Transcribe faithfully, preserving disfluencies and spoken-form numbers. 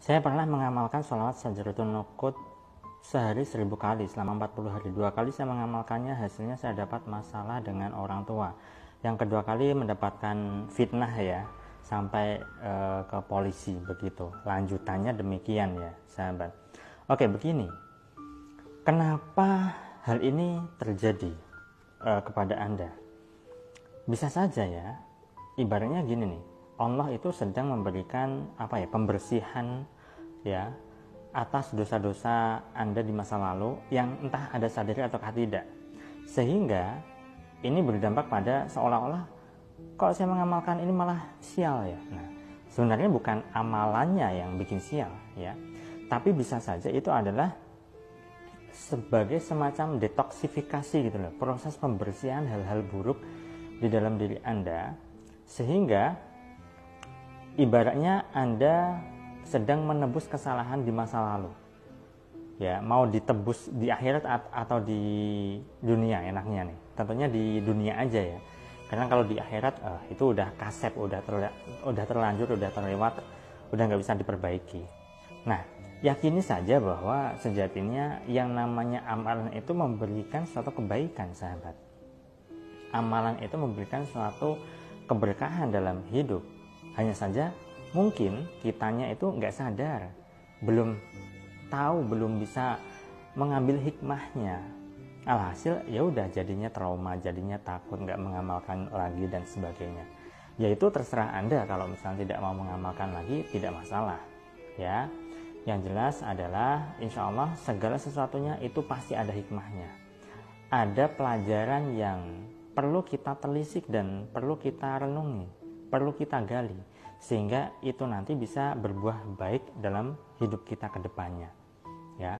Saya pernah mengamalkan sholawat Sajarotun Nukud sehari seribu kali selama empat puluh hari. Dua kali saya mengamalkannya, hasilnya saya dapat masalah dengan orang tua. Yang kedua kali mendapatkan fitnah ya, sampai e, ke polisi begitu. Lanjutannya demikian ya sahabat. Oke, begini, kenapa hal ini terjadi e, kepada Anda? Bisa saja ya, ibaratnya gini nih, Allah itu sedang memberikan apa ya, pembersihan ya atas dosa-dosa Anda di masa lalu yang entah ada sadari atau tidak, sehingga ini berdampak pada seolah-olah kalau saya mengamalkan ini malah sial ya. Nah, sebenarnya bukan amalannya yang bikin sial ya, tapi bisa saja itu adalah sebagai semacam detoksifikasi gitu loh, proses pembersihan hal-hal buruk di dalam diri Anda, sehingga ibaratnya Anda sedang menebus kesalahan di masa lalu ya, mau ditebus di akhirat atau di dunia, enaknya nih tentunya di dunia aja ya, karena kalau di akhirat eh, itu udah kasep, udah, terla, udah terlanjur, udah terlewat, udah nggak bisa diperbaiki. Nah, yakini saja bahwa sejatinya yang namanya amalan itu memberikan suatu kebaikan sahabat. Amalan itu memberikan suatu keberkahan dalam hidup. Hanya saja mungkin kitanya itu nggak sadar, belum tahu, belum bisa mengambil hikmahnya. Alhasil ya udah, jadinya trauma, jadinya takut nggak mengamalkan lagi dan sebagainya. Yaitu terserah Anda, kalau misalnya tidak mau mengamalkan lagi tidak masalah ya. Yang jelas adalah insya Allah segala sesuatunya itu pasti ada hikmahnya. Ada pelajaran yang perlu kita telisik dan perlu kita renungi, perlu kita gali, sehingga itu nanti bisa berbuah baik dalam hidup kita ke depannya ya.